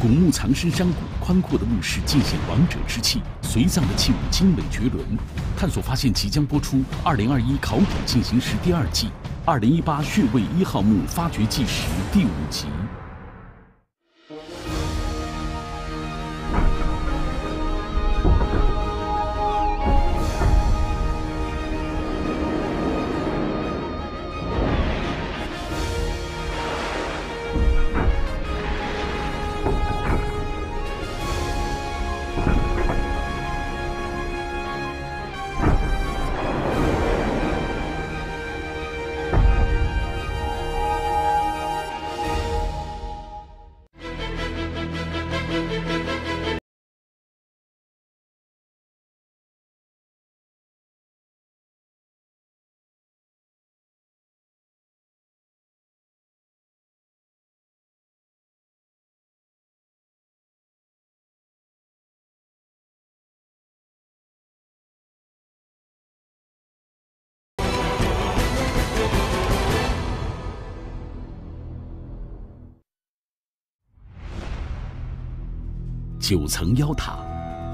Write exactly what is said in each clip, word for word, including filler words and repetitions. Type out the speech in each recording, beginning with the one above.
古墓藏尸山谷宽阔的墓室尽显王者之气，随葬的器物精美绝伦。探索发现即将播出《二零二一考古进行时》第二季《二零一八穴位一号墓发掘纪实》第五集。 九层妖塔，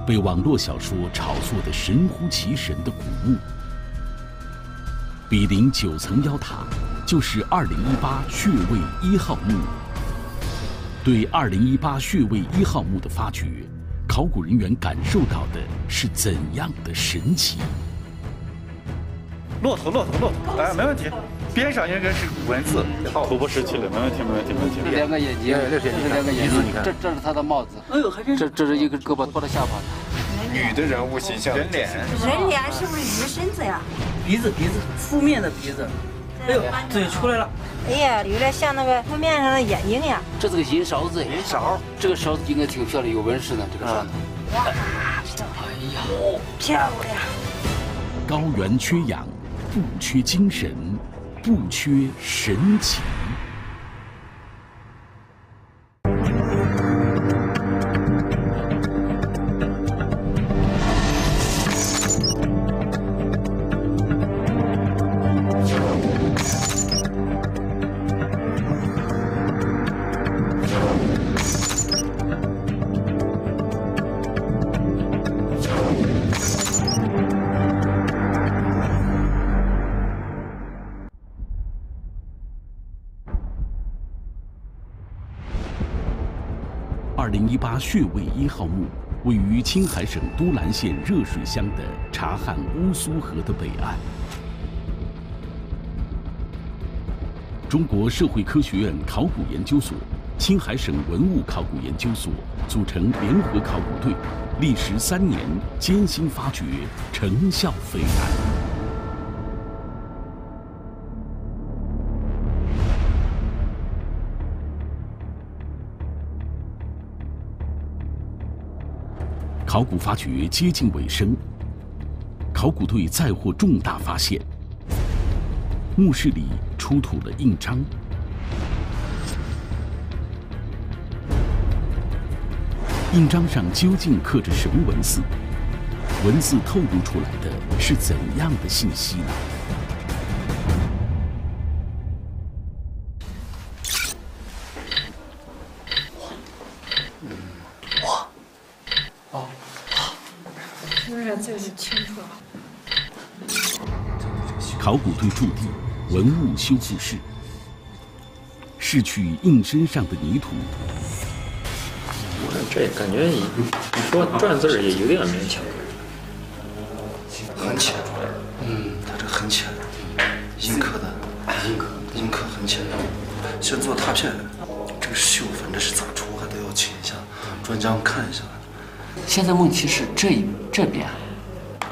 被网络小说炒作得神乎其神的古墓，比邻九层妖塔就是二零一八穴位一号墓。对二零一八穴位一号墓的发掘，考古人员感受到的是怎样的神奇？骆驼，骆驼，骆驼，哎，没问题。边上应该是文字，土木时期的，没问题，没问题，没问题。两个眼睛，这是两个眼睛，你看，这这是他的帽子，哎呦，还真是。这这是一个胳膊托着下巴的。女的人物形象，人脸，人脸是不是鱼身子呀？鼻子，鼻子，负面的鼻子。哎呦，嘴出来了。哎呀，有点像那个封面上的眼睛呀。这是个银勺子，银勺。这个勺子应该挺漂亮，有纹饰的这个勺子。哇，漂亮！哎呀，漂亮！高原缺氧，不缺精神。 不缺神奇。二零一八穴位一号墓位于青海省都兰县热水乡的察罕乌苏河的北岸。中国社会科学院考古研究所、青海省文物考古研究所组成联合考古队，历时三年，艰辛发掘，成效斐然。 考古发掘接近尾声，考古队再获重大发现：墓室里出土了印章，印章上究竟刻着什么文字？文字透露出来的是怎样的信息呢？ 考古队驻地文物修复室，拭去印身上的泥土。我这感觉你说篆字儿也有点勉强，很浅。嗯，它这很浅，印刻的，印刻，印刻很浅。先做拓片，这个锈反正是咋出还得要请一下专家们看一下。现在问题是这这边。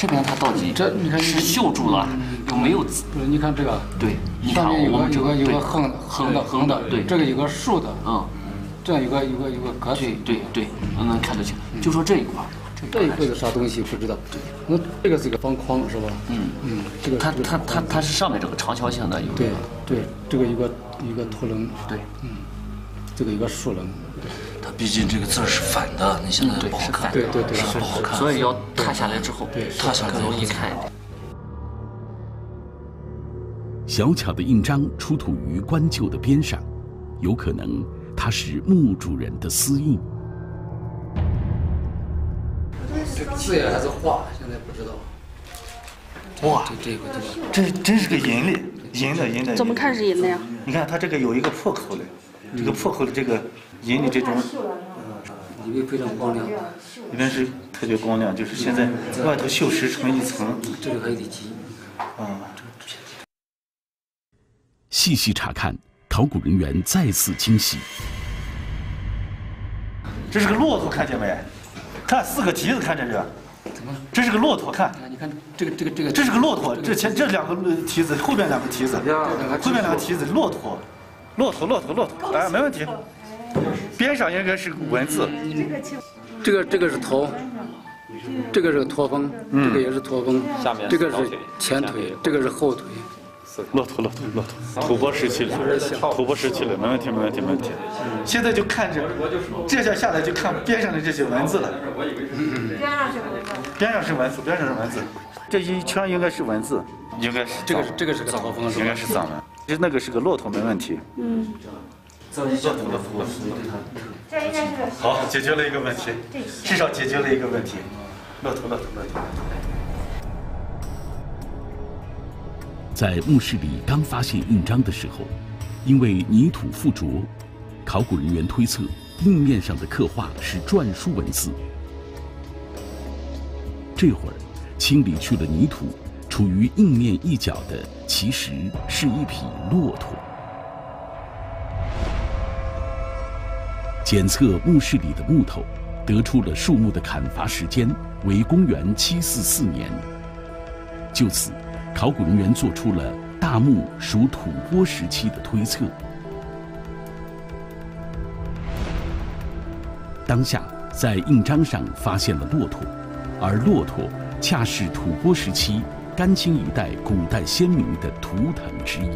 这边它到底这你看是锈住了，有没有？不是，你看这个，对，你看我们这个有个横横的横的，对，这个有个竖的，嗯，这样有个有个有个格局，对对，能看得清。就说这一块，这一块有啥东西不知道？那这个是个方框是吧？嗯嗯，这个它它它它是上面这个长条形的有。对对，这个一个一个凸棱，对，嗯，这个一个竖棱。 毕竟这个字是反的，你现在不好看，对对对，不好看，所以要踏下来之后，踏下来之后一看。小巧的印章出土于棺柩的边上，有可能它是墓主人的私印。这字眼还是画，现在不知道。 哇，这这个这个，这真是个银嘞，银的银的。怎么看是银的呀？你看它这个有一个破口嘞，这个破口的这个银的这种，里面非常光亮，里面是特别光亮，就是现在外头锈蚀成一层，这个还有点急。啊，细细查看，考古人员再次惊喜。这是个骆驼，看见没？看四个蹄子，看见这。 这是个骆驼，看，你看这个这个这个，这是个骆驼，这前这两个蹄子，后边两个蹄子，后边两个蹄子，骆驼，骆驼，骆驼，骆驼，哎，没问题。边上应该是文字，这个这个是头，这个是驼峰，这个也是驼峰，下面这个是前腿，这个是后腿。骆驼，骆驼，骆驼，吐蕃时期了，吐蕃时期了，没问题，没问题，没问题。现在就看着，这下下来就看边上的这些文字了。边上是文字。 边上是文字，边上是文字，这一圈应该是文字，应该是这个这个是个藏文，应该是藏文。其实那个是个骆驼，没问题。嗯，骆驼的符文。好，解决了一个问题，至少解决了一个问题。骆驼，骆驼，骆驼。在墓室里刚发现印章的时候，因为泥土附着，考古人员推测印面上的刻画是篆书文字。 这会儿，清理去了泥土，处于印面一角的其实是一匹骆驼。检测墓室里的木头，得出了树木的砍伐时间为公元七四四年。就此，考古人员做出了大墓属吐蕃时期的推测。当下，在印章上发现了骆驼。 而骆驼恰是吐蕃时期甘青一带古代先民的图腾之一。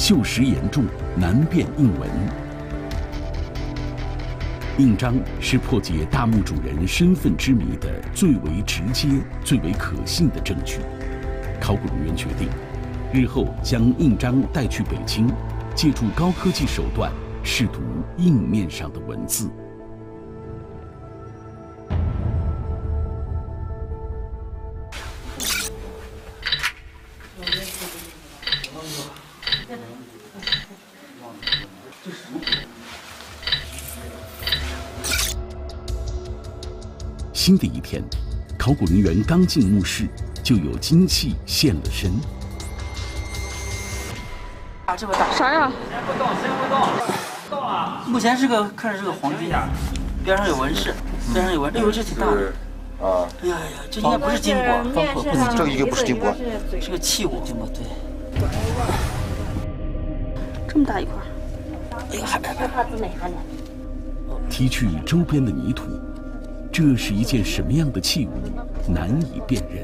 锈蚀严重，难辨印文。印章是破解大墓主人身份之谜的最为直接、最为可信的证据。考古人员决定，日后将印章带去北京，借助高科技手段试读印面上的文字。 新的一天，考古人员刚进墓室，就有金器现了身。啊，这不大啥呀？先不动，先不动，动了。目前是个看着是个黄金，边上有纹饰，边上有纹，哎呦，这挺大的。啊。哎呀呀，这应该不是金箔，包括不是这一个不是金箔，是个器物，金箔对。这么大一块。哎呀，还还怕自美了呢。提去周边的泥土。 这是一件什么样的器物，难以辨认。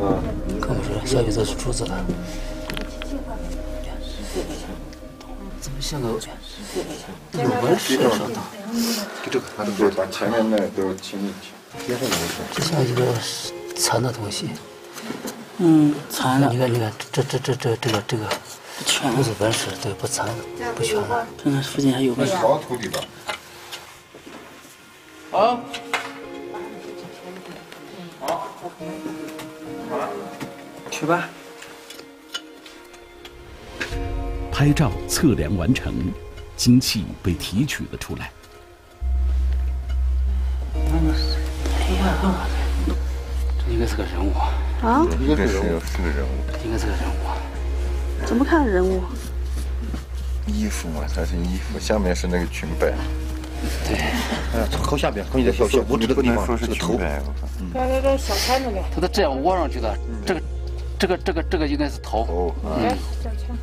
嗯，看不出来，下辈子是出子了。怎么像个有纹饰的？这个，这个，把前面那都清一清。别的没事。这像一个残的东西。嗯，残了。你看，你看，这这这这这个这个，全都是纹饰，对，不残了，不全了。看看附近还有没有？黄土里边。 好，好，好了，去吧。拍照测量完成，金器被提取了出来。哎呀，这应该是个人物啊！应该是个人物，应该是个人物。怎么看人物？衣服嘛，它是衣服，下面是那个裙摆。 对，哎，靠下边，靠你的小小拇指这个地方，这个头，来来来，小圈子来，它都这样窝上去的，这个，这个，这个，这个应该是头，来，小圈。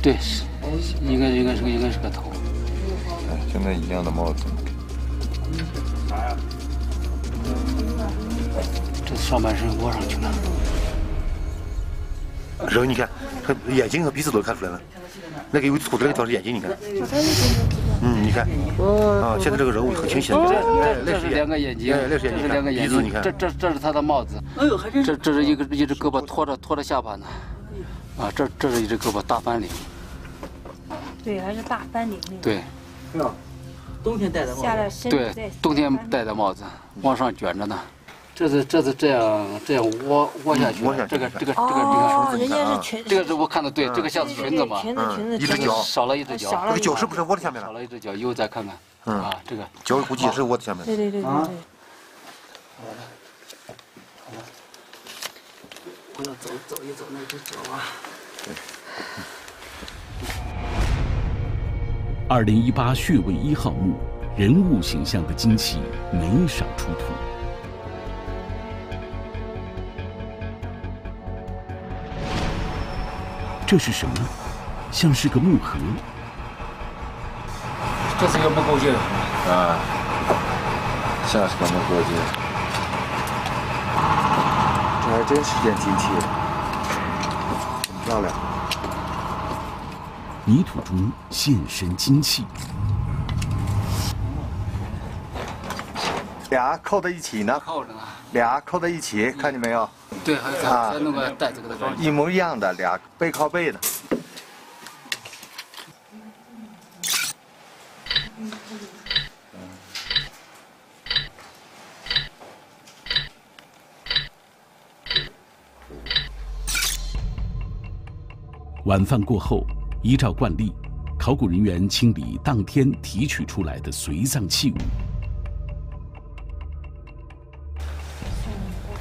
对，是，应该应该是个应该是个头。哎，就那一样的帽子。啥呀？这上半身窝上去了。 然后你看，眼睛和鼻子都看出来了，那个有土的那个地方是眼睛，你看，嗯，你看，啊，现在这个人物很清晰的，这是两个眼睛，这是两个眼睛，这这这是他的帽子，哎呦，还真，这这是一个一只胳膊拖着拖着下巴呢，啊，这这是一只胳膊大翻领，对，还是大翻领那个，对，是吧？冬天戴的帽子，对，冬天戴的帽子，往上卷着呢。 这是这是这样这样窝窝下去，这个这个这个这个人家是裙，这个是我看的对，这个像是裙子嘛，裙子裙子，一只脚少了一只脚，这个脚是不是窝在下面了？少了一只脚，以后再看看，啊，这个脚估计也是窝在下面。对对对对对。我要走走一走那只脚啊。二零一八穴位一号墓人物形象的惊奇没少出土。 这是什么？像是个木盒。这是个木构件啊，像是个木构件。这还真是件金器，很漂亮。泥土中现身金器，俩扣在一起呢。扣着呢。俩扣在一起，看见没有？ 对，还有咱弄个袋子给它装。一模一样的，俩背靠背的。晚饭过后，依照惯例，考古人员清理当天提取出来的随葬器物。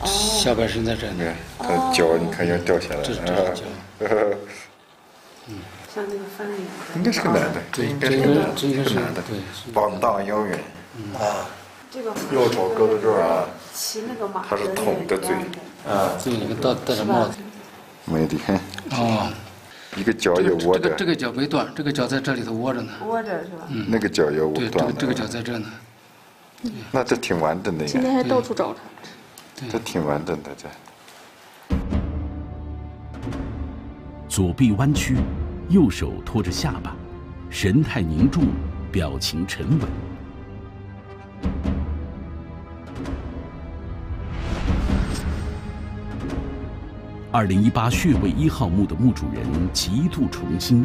下半身在这里，他脚你看要掉下来了。嗯，像那个翻脸。应该是个男的，这应该是个男的，对，膀大腰圆。啊，这个腰朝胳膊这儿啊，骑那个马，他是捅的嘴。啊，嘴里面戴戴着帽子。没的。哦，一个脚也窝着。这个脚没断，这个脚在这里头窝着呢。窝着是吧？嗯，那个脚也窝断了。这个脚在这呢。那这挺完整的。今天还到处找他。 这挺完整的，这。左臂弯曲，右手托着下巴，神态凝重，表情沉稳。二零一八穴位一号墓的墓主人极度诚心，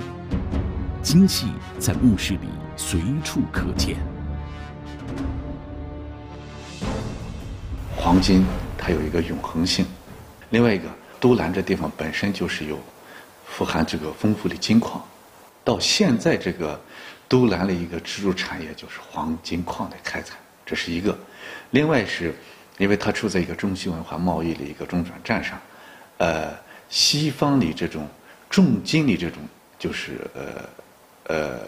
金器在墓室里随处可见。黄金。 它有一个永恒性，另外一个都兰这地方本身就是有富含这个丰富的金矿，到现在这个都兰的一个支柱产业就是黄金矿的开采，这是一个。另外是，因为它处在一个中西文化贸易的一个中转站上，呃，西方的这种重金的这种就是呃呃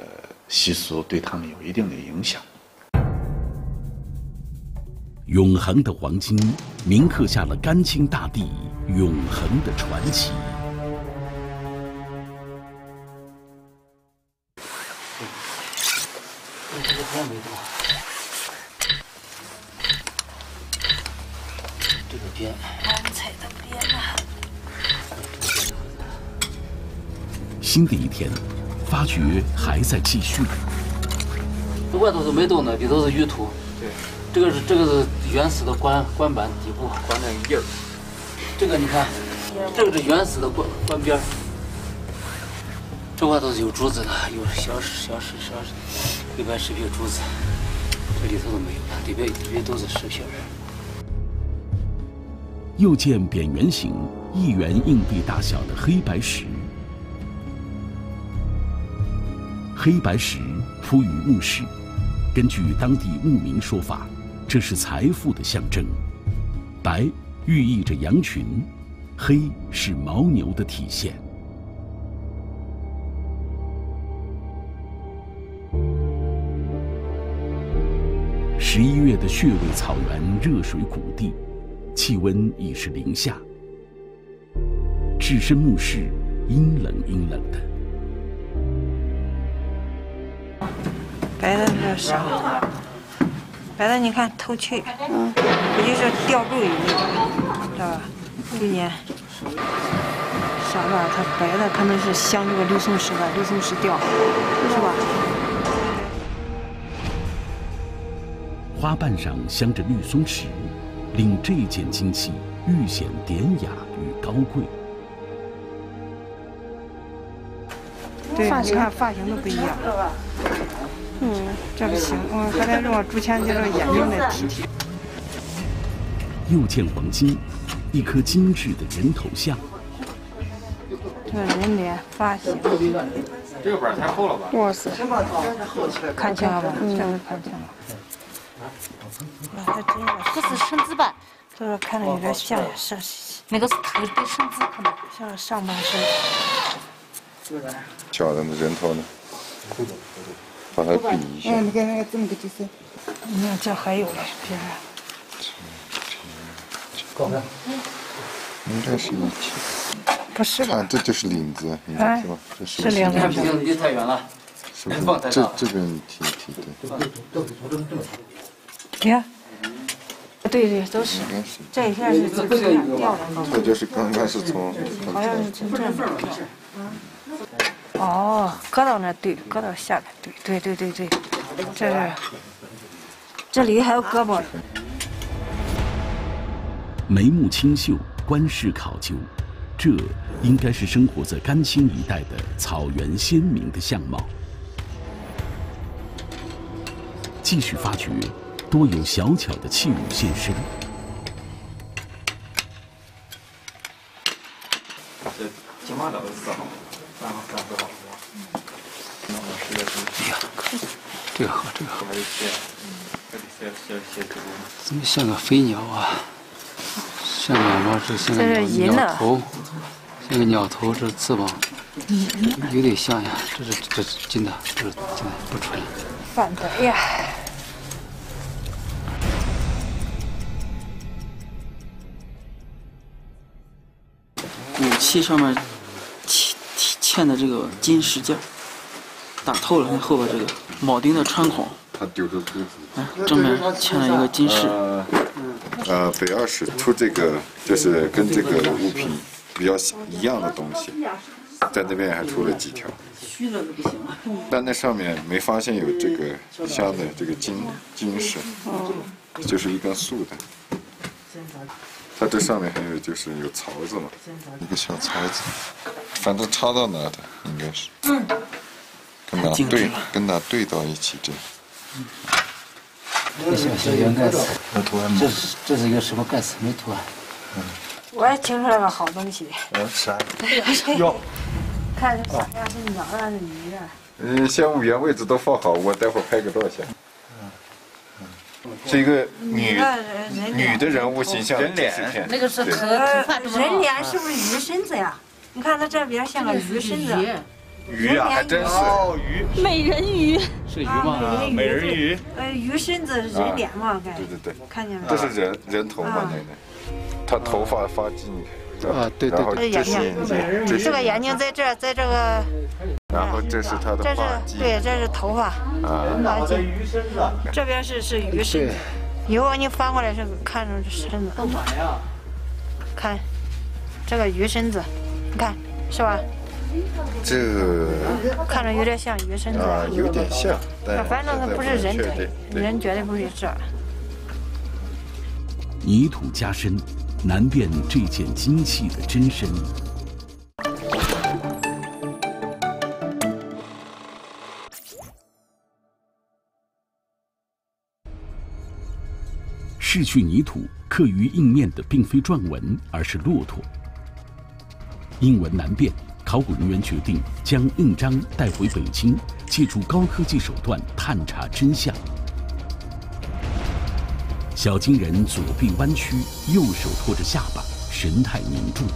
习俗对他们有一定的影响。 永恒的黄金，铭刻下了甘青大地永恒的传奇。这个边，光彩的边啊！新的一天，发掘还在继续。外头是没动的，里头是淤土。对。 这个是这个是原始的棺棺板底部，棺的印儿。这个你看，这个是原始的棺棺边儿。这外头是有珠子的，有小小石小石，一般石片珠子，这里头都没有了，里边里边都是石片。又见扁圆形、一元硬币大小的黑白石，黑白石铺于墓室，根据当地墓民说法。 这是财富的象征，白寓意着羊群，黑是牦牛的体现。十一月的穴位草原热水谷地，气温已是零下，置身墓室，阴冷阴冷的。 白的比较少。 白的，你看透气，嗯，我就是吊坠鱼那种，知道吧？今年啥吧？它白的可能是镶这个刘松石的，刘松石吊，是吧？花瓣上镶着绿松石，令这件精器愈显典雅与高贵。对，你看发型都不一样。嗯，这不行，我还得用竹签，就是眼睛得提提。又见黄金，一颗精致的人头像。 这人脸发型，这个板太厚了吧？哇塞，看清了吧？嗯，看清了。那真的，这是身子板，就是看着有点像上那个腿对身子可能像上半身。小人的人头呢？把它比一下。哎，你看那个这么个就是，你看这还有嘞，别人。搞啥？应该是一体。 不是吧？这就是领子，你看吧，这是领子。离太远了，是不是？这这边提提对。你看，对对，都是。这一下是从这儿掉的。这就是刚刚是从。好像是从这儿。哦，搁到那对，搁到下边对对对对对，这是。这里还有胳膊。眉目清秀，官式考究。 这应该是生活在甘青一带的草原先民的相貌。继续发掘，多有小巧的器物现身。这金马岛是四号，三号、三四号。哎呀，这个好，这个好。怎么像个飞鸟啊？ 像鸟毛，这像个鸟头，像个鸟头，这是翅膀，有点像呀。这是这是金的，这是金的，不纯。反的呀！骨器上面嵌嵌的这个金石件，打透了。看后边这个铆钉的穿孔，它丢着钩子，正面嵌了一个金饰。呃 呃，北二室出这个就是跟这个物品比较一样的东西，在那边还出了几条，但那上面没发现有这个像的这个金金饰，就是一根竖的。它这上面还有就是有槽子嘛，一个小槽子，反正插到哪的应该是，跟哪对跟哪对到一起这样。 这小小圆盖子，有图案吗？这是这是一个什么盖子？没图案。嗯，我也听出来个好东西。嗯，啥？哟，看是啥呀？是鸟啊，是鱼啊？嗯，先五元位置都放好，我待会儿拍个照先。嗯，是一个女女的人物形象人脸，那个是头，人脸是不是鱼身子呀？你看它这边像个鱼身子。 鱼啊，还真是哦，鱼，美人鱼是鱼吗？美人鱼，呃，鱼身子人脸嘛，对对对，看见没？这是人人头嘛，奶奶，她头发发髻啊，对对对，这眼睛，这个眼睛在这，在这个，然后这是她的发髻，对，这是头发啊，发髻，这边是是鱼身子，以后你翻过来是看着身子，看这个鱼身子，你看是吧？ 这看着有点像鱼身子啊，有点像，但反正它不是人腿，人绝对不是这儿。泥土加深，难辨这件金器的真身。逝去泥土刻于印面的并非篆文，而是骆驼。印文难辨。 考古人员决定将印章带回北京，借助高科技手段探查真相。小金人左臂弯曲，右手托着下巴，神态凝重。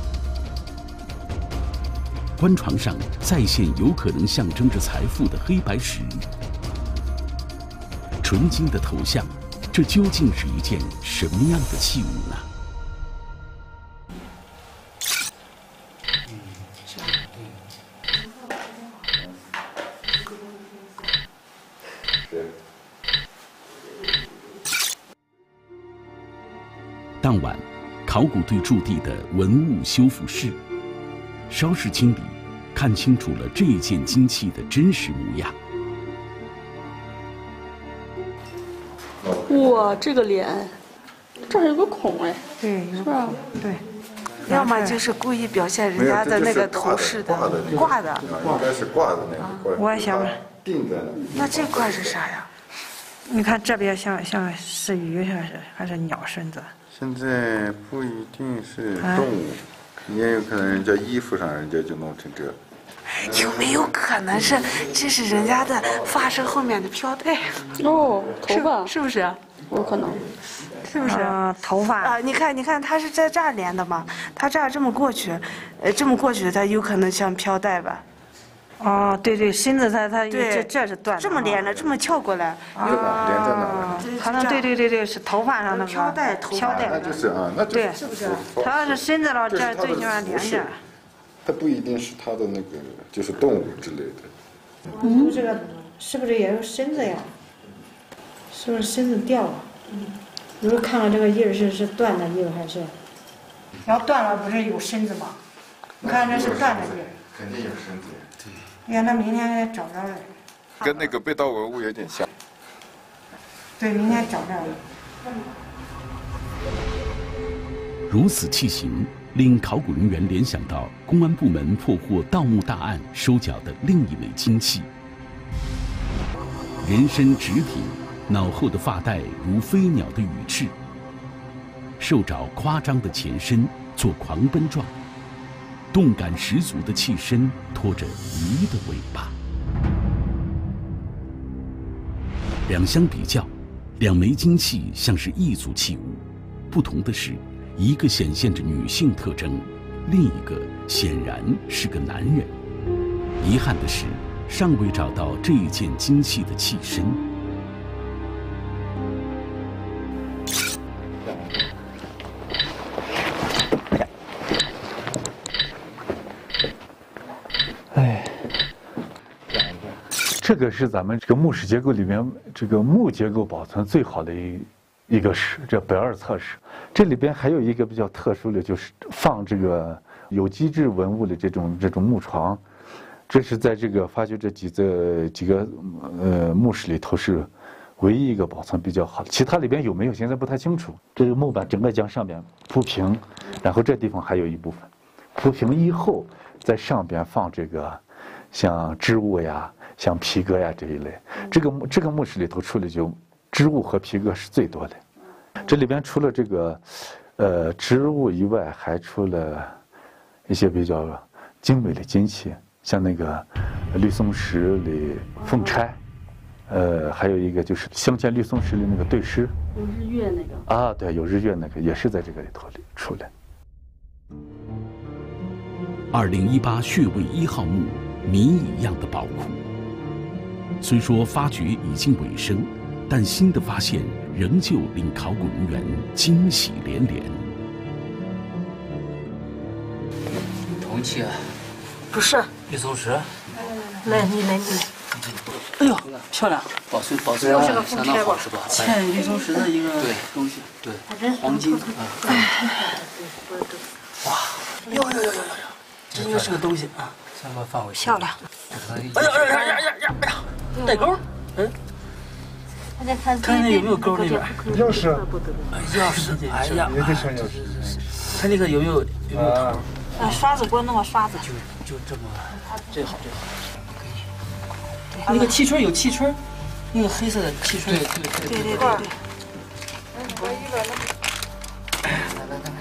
棺床上再现有可能象征着财富的黑白石，纯金的头像，这究竟是一件什么样的器物呢？ 当晚，考古队驻地的文物修复室，稍事清理，看清楚了这件金器的真实模样。哇，这个脸，这还有个孔哎。对，是吧？对。要么就是故意表现人家的那个头饰的挂的。应该是挂的那个。我也想问。定在那。那这挂是啥呀？你看这边像像是鱼还是还是鸟身子？现在不一定是动物，你也有可能人家衣服上人家就弄成这。 有没有可能是这是人家的发饰后面的飘带？哦，头发是不是？有可能，是不是？啊，头发啊！你看，你看，它是在这儿连的嘛？它这儿这么过去，呃，这么过去，它有可能像飘带吧？哦，对对，身子它它这这是断的，这么连着，这么翘过来，啊，连着呢。可能对对对对，是头发上那个飘带，飘带。那就是啊，那对，是不是？它要是身子了，这最起码连着。 它不一定是它的那个，就是动物之类的。嗯，这个是不是也是身子呀？是不是身子掉了？嗯，你们看看这个印是是断的印还是？然后断了不是有身子吗？你看这是断的印。肯定有身子。对。哎呀，那明天找着了。跟那个被盗文物有点像。对，明天找着了。如此器形。 令考古人员联想到公安部门破获盗墓大案收缴的另一枚金器。人身直挺，脑后的发带如飞鸟的羽翅，兽爪夸张的前身做狂奔状，动感十足的器身拖着鱼的尾巴。两相比较，两枚金器像是一组器物，不同的是。 一个显现着女性特征，另一个显然是个男人。遗憾的是，尚未找到这一件金器的器身。哎，这个是咱们这个墓室结构里面这个木结构保存最好的一。 一个室，这北二侧室，这里边还有一个比较特殊的，就是放这个有机质文物的这种这种木床，这是在这个发掘这几个几个呃墓室里头是唯一一个保存比较好的，其他里边有没有现在不太清楚。这个木板整个将上边铺平，然后这地方还有一部分铺平以后，在上边放这个像织物呀、像皮革呀这一类。这个这个墓室里头处理就。 织物和皮革是最多的，这里边除了这个，呃，织物以外，还出了一些比较精美的金器，像那个绿松石里凤钗，呃，还有一个就是镶嵌绿松石里那个对狮，有日月那个啊，对，有日月那个也是在这个里头出来。二零一八穴位一号墓谜一样的宝库，虽说发掘已经尾声。 但新的发现仍旧令考古人员惊喜连连。铜器啊？不是。绿松石。来，你来你来。哎呦，漂亮！保存保存的相当好，是吧？嵌绿松石的一个东西，对，黄金。哇！呦呦呦呦呦！真就是个东西啊！相关范围。漂亮。哎呀哎呀呀呀呀！哎呀，带钩？嗯。 看看有没有钩那边？钥匙，钥匙，哎呀，看那个有没有有没有头？啊，刷子给我弄个刷子。就就这么，最好最好。那个气圈有气圈，那个黑色的气圈。对对对对对。我一个那个。来来来来，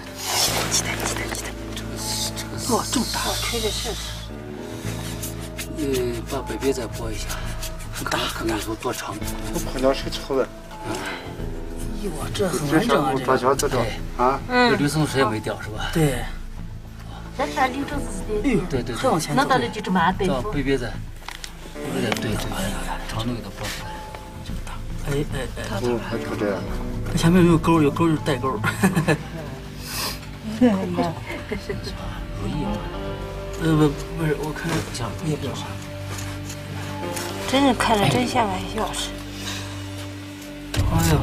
鸡蛋鸡蛋鸡蛋。这个这个。哇，这么大！我推着试试。呃，把北边再拨一下。 大可能有多长？这泡脚是粗的。哎呦，这很完整啊！这泡脚这种啊，这绿松石也没掉是吧？对。咱看绿松石的，对对对，那到底就这么大？对，贝贝子，贝贝子对，哎呀，长那个的包起来，这么大。哎哎哎，哦，还出这样。它前面有没有钩？有钩就是带钩。对呀，如意吗？呃不不是，我看像也比较好。 真是看着真像个钥匙。哎呦，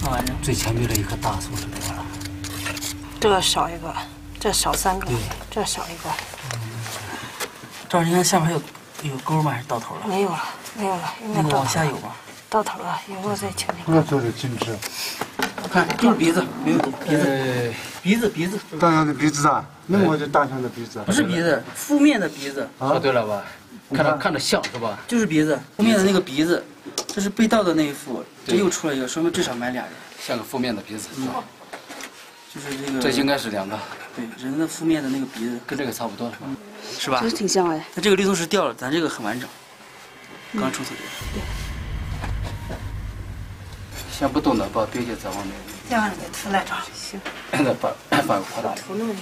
这玩意儿最前面的一颗大松石多了。这个少一个，这少三个，这少一个。这儿你看下面还有有钩吗？还是到头了？没有了，没有了。那个往下有吗？到头了，以后再请你。我做的精致。看，就是鼻子，鼻子，鼻子，鼻子，鼻子。大象的鼻子啊？那我就大象的鼻子。不是鼻子，负面的鼻子。说对了吧？看着看着像是吧？就是鼻子，负面的那个鼻子，这是被盗的那一副，这又出了一个，说明至少买俩人。像个负面的鼻子。嗯。就是这个。这应该是两个。对，人的负面的那个鼻子跟这个差不多了，是吧？这挺像哎。那这个绿松石掉了，咱这个很完整，刚出土的。 先不动它，把标记在外面。这样你涂来着。行。那把把扩大一点。涂弄一下。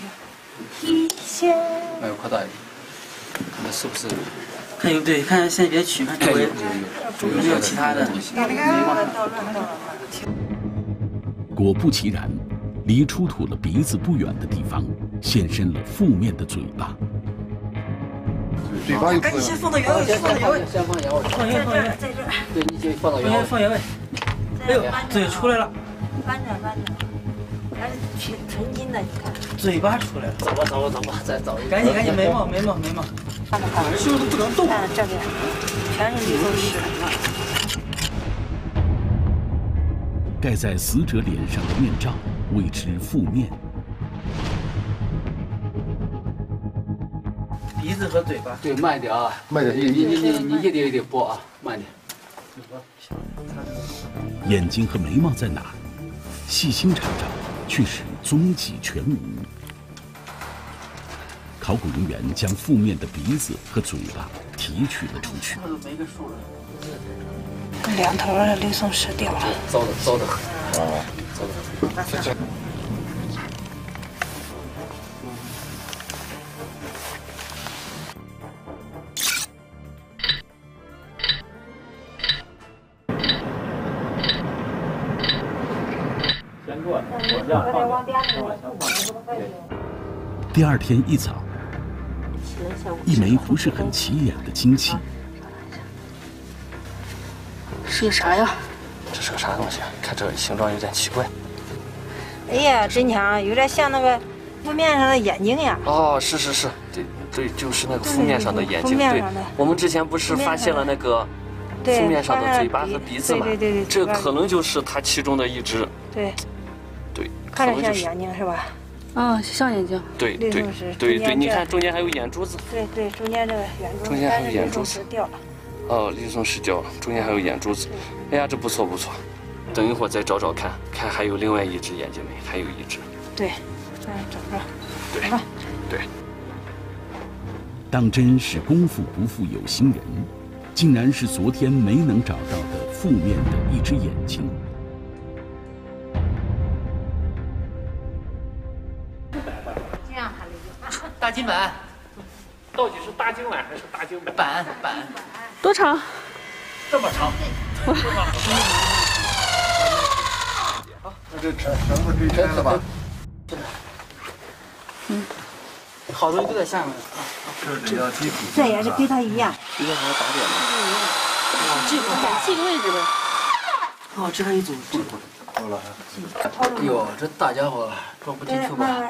一千。把扩大一点，看它是不是？看有对，看现在别取，看周围周围没有其他的。果不其然，离出土了鼻子不远的地方，现身了负面的嘴巴。嘴巴。赶紧先放到原位，先放到原位，先放原位。放原位，在这儿。对，你先放到原位，放原位。 哎呦，嘴出来了！翻着翻着，还是纯纯金的，你看。嘴巴出来了，走吧走吧走吧，再走一。赶紧赶紧，眉毛眉毛眉毛。看着看着，是不是不能动？看这边，全是绿松石。盖在死者脸上的面罩谓之覆面。鼻子和嘴巴。对，慢一点啊，慢点，你你你你一点一点剥啊，慢点。嘴巴。 眼睛和眉毛在哪？细心查找，却是踪迹全无。考古人员将负面的鼻子和嘴巴提取了出去。两头的绿松石掉了，糟的糟的很。哦，糟的很。这第二天一早，一枚不是很起眼的金器，是个啥呀？这是个啥东西啊？看这形状有点奇怪。哎呀，真强，有点像那个负面上的眼睛呀。哦，是是是，对对，就是那个负面上的眼睛。对，我们之前不是发现了那个负面上的嘴巴和鼻子吗？对对对，这可能就是它其中的一只。对。 对，看着像眼睛是吧？啊，像眼睛。对对对对，你看中间还有眼珠子。对对，中间这个眼珠子。中间还有眼珠子掉了。哦，绿松石掉了，中间还有眼珠子。哎呀，这不错不错，等一会儿再找找看，看还有另外一只眼睛没？还有一只。对，再找找。对对。当真是功夫不负有心人，竟然是昨天没能找到的负面的一只眼睛。 大金板，到底是大金碗还是大金板？板板多长？这么长。啊，那就全全部对称了吧？嗯，好多都在下面。这也是跟它一样。一样还要打点吗？哦，这个打这个位置呗。哦，这还一组。够了。哎呦，这大家伙装不进去吧？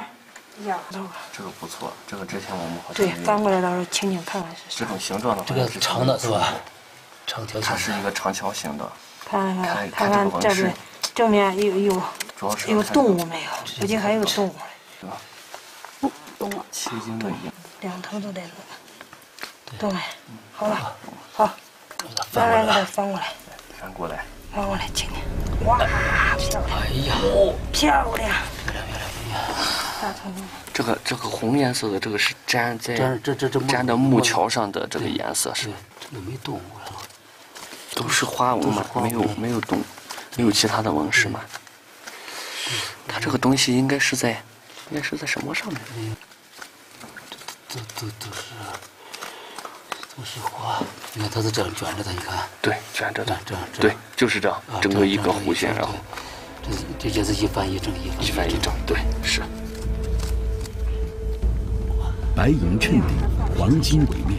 呀，这个不错，这个之前我们好像对翻过来，到时候清清看看是这种形状的话，这个长的是吧？长条形，它是一个长条形的。看看看看这边，正面有有有动物没有？估计还有动物。对吧？不动了。七斤的一样。两头都得落。对。好了，好。翻过来，翻过来。翻过来。翻过来，亲亲。哇，漂亮！哎呀，漂亮！ 这个这个红颜色的这个是粘在这这这粘的木桥上的这个颜色是，真的没动物了，都是花纹嘛，没有没有动，没有其他的纹饰嘛。它这个东西应该是在，应该是在什么上面？这都都是都是花，你看它是这样卷着的，你看。对，卷着的，这样对，就是这样，整个一个弧线，然后。 这这也是一翻一正，一翻一翻一正，对，是。白银衬底，黄金围面，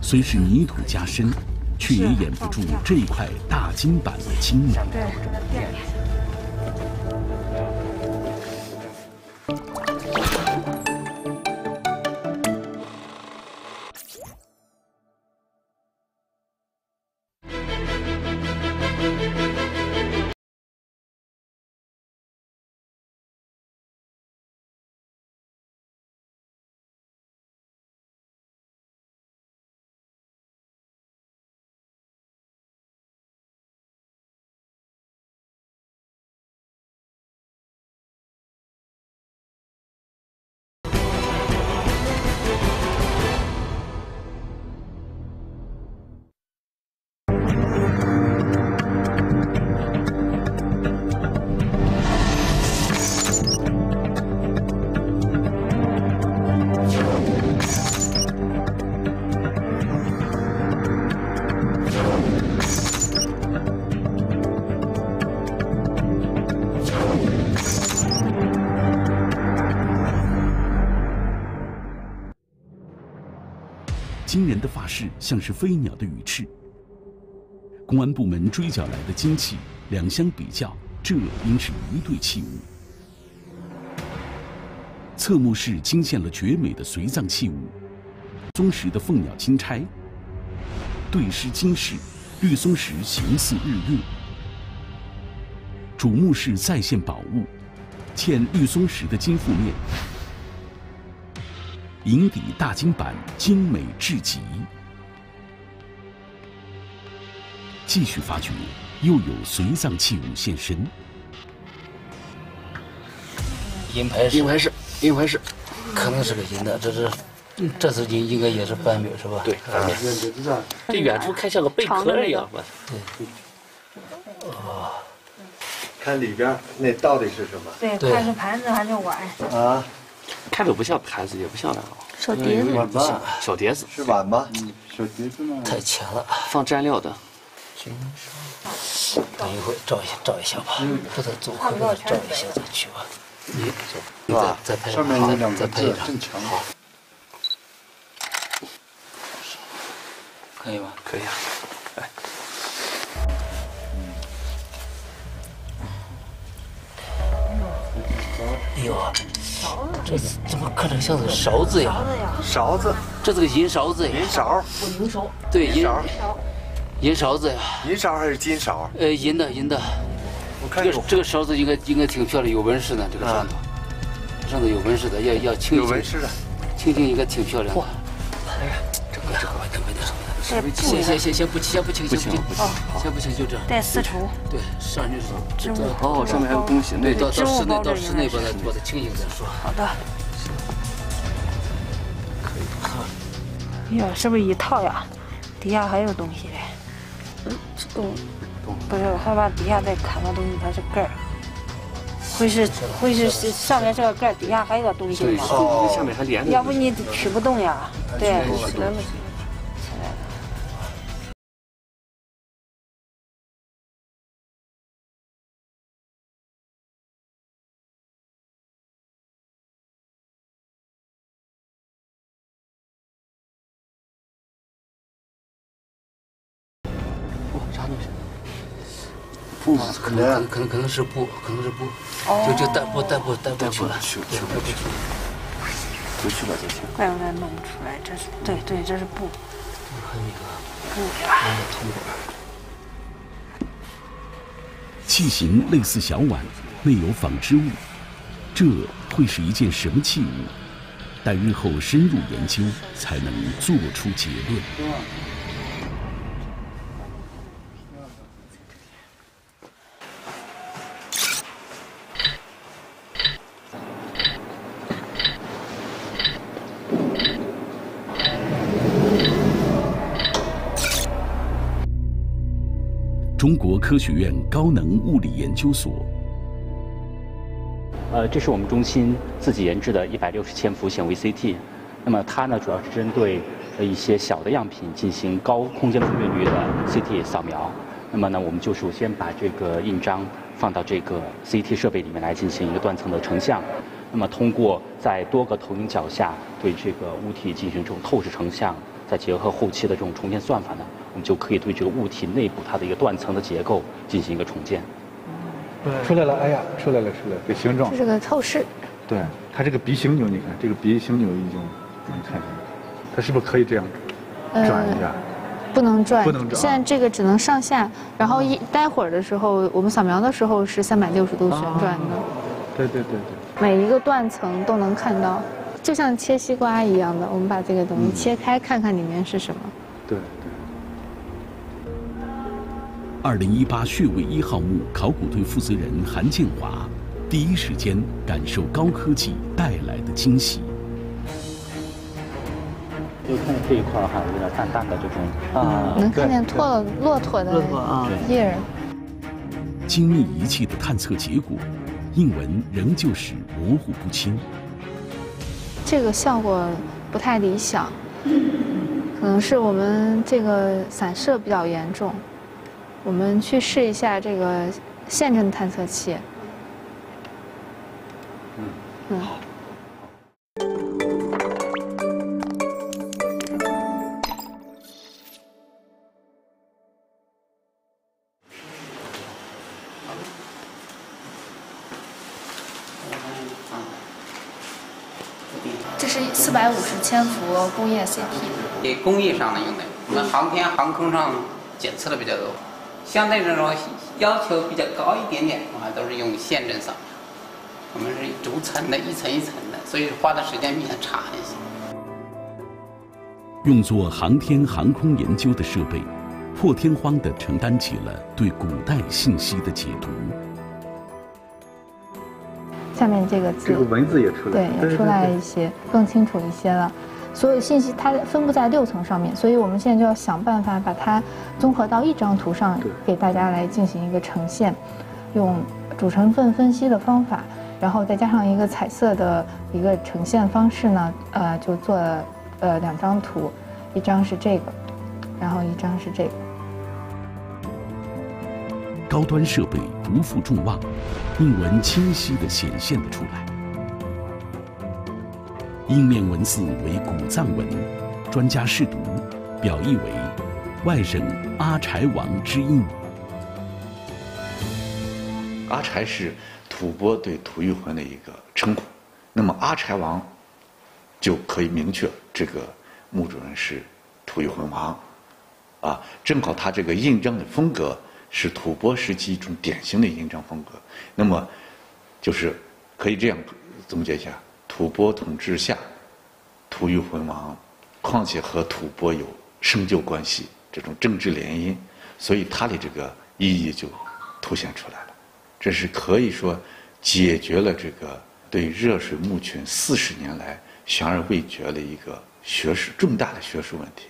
虽是泥土加深，却也掩不住这块大金板的精美。人的发饰像是飞鸟的羽翅。公安部门追缴来的金器两相比较，这应是一对器物。侧墓室惊现了绝美的随葬器物：松石的凤鸟金钗，对狮金饰，绿松石形似日月。主墓室再现宝物，嵌绿松石的金覆面，银底大金板，精美至极。 继续发掘，又有随葬器物现身。银牌银牌是银牌是，可能是个银的，这是，这是银，应该也是半月是吧？对，半月。这远处看像个贝壳一样吧？对。哦，看里边那到底是什么？对，看是盘子还是碗？啊，看着不像盘子，也不像碗。小碟子。碗吧。小碟子。是碗吗？小碟子吗？太浅了，放蘸料的。 等一会儿照一下，照一下吧。嗯，不能走，不能照一下再去吧。你走，吧？再拍上面那两个字正常吗？可以吗？可以啊。哎，哎呦，这怎么看着像是勺子呀？勺子，这是个银勺子呀。银勺，银勺，对，银勺。 银勺子呀，银勺还是金勺？呃，银的，银的。我看这个这个勺子应该应该挺漂亮，有纹饰的这个上头，上头有纹饰的，要要清一清。有纹饰的，清清应该挺漂亮的。哎呀，这个这个这个这个，先先先先不先不清，先不清，先不清，就这样。带丝绸。对，上去是织物。哦，上面还有东西。对，到到室内到室内把它把它清醒再说。好的。可以。哎呦，是不是一套呀？底下还有东西嘞。 洞，不是，我害怕底下再砍到东西，它是盖儿，会是会是上面这个盖儿，底下还有个东西吗？哦，下面还连着。要不你取不动呀？对，取不动。 布吗？可能可能可能是布，可能是布，就就带布带布带布出来，去去去，回去吧，再去。怪不得弄不出来，这是对对，这是布。还有一个布呀，还有铜管。器型类似小碗，内有纺织物，这会是一件什么器物？待日后深入研究，才能做出结论。 中国科学院高能物理研究所。呃，这是我们中心自己研制的一百六十千伏显微 C T， 那么它呢主要是针对一些小的样品进行高空间分辨率的 C T 扫描。那么呢，我们就首先把这个印章放到这个 C T 设备里面来进行一个断层的成像。那么通过在多个投影角下对这个物体进行这种透视成像，再结合后期的这种重建算法呢。 我们就可以对这个物体内部它的一个断层的结构进行一个重建。出来了，哎呀，出来了，出来了，这形状。这是个透视。对，它这个鼻形钮，你看这个鼻形钮已经能看见了，它是不是可以这样转一下？呃、不能转，不能转。现在这个只能上下，然后一待会儿的时候，我们扫描的时候是三百六十度旋转的。啊、对对对对。每一个断层都能看到，就像切西瓜一样的，我们把这个东西切开，嗯、看看里面是什么。对。 二零一八血卫一号墓考古队负责人韩建华，第一时间感受高科技带来的惊喜。就看这一块哈，有点淡淡的这种啊，能看见骆骆驼的印儿。精密仪器的探测结果，印纹仍旧是模糊不清。这个效果不太理想，可能是我们这个散射比较严重。 我们去试一下这个线阵探测器。嗯，嗯。好。是四百五十千伏工业 C T。给工艺上的用的，我们航天航空上检测的比较多。像那种要求比较高一点点，我们都是用线阵扫描。我们是逐层的，一层一层的，所以花的时间比较长一些。用作航天航空研究的设备，破天荒地承担起了对古代信息的解读。 下面这个字，这个文字也出来，对，也出来一些，更清楚一些了。所有信息它分布在六层上面，所以我们现在就要想办法把它综合到一张图上，给大家来进行一个呈现，用主成分分析的方法，然后再加上一个彩色的一个呈现方式呢，呃，就做了呃两张图，一张是这个，然后一张是这个。 高端设备不负众望，铭文清晰地显现了出来。印面文字为古藏文，专家试读，表意为外省阿柴王之印。阿柴是吐蕃对吐谷浑的一个称呼，那么阿柴王就可以明确这个墓主人是吐谷浑王，啊，正好他这个印章的风格。 是吐蕃时期一种典型的印章风格，那么就是可以这样总结一下：吐蕃统治下，吐谷浑王，况且和吐蕃有生旧关系，这种政治联姻，所以它的这个意义就凸显出来了。这是可以说解决了这个对热水墓群四十年来悬而未决的一个学术重大的学术问题。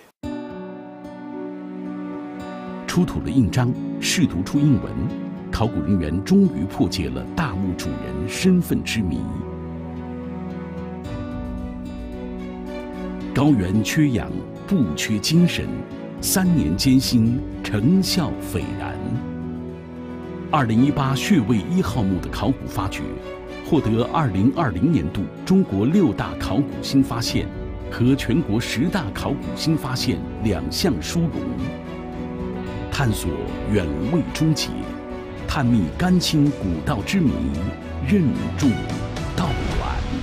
出土的印章试图出印文，考古人员终于破解了大墓主人身份之谜。高原缺氧，不缺精神，三年艰辛，成效斐然。二零一八穴位一号墓的考古发掘，获得二零二零年度中国六大考古新发现和全国十大考古新发现两项殊荣。 探索远未终结，探秘甘青古道之谜，任重道远。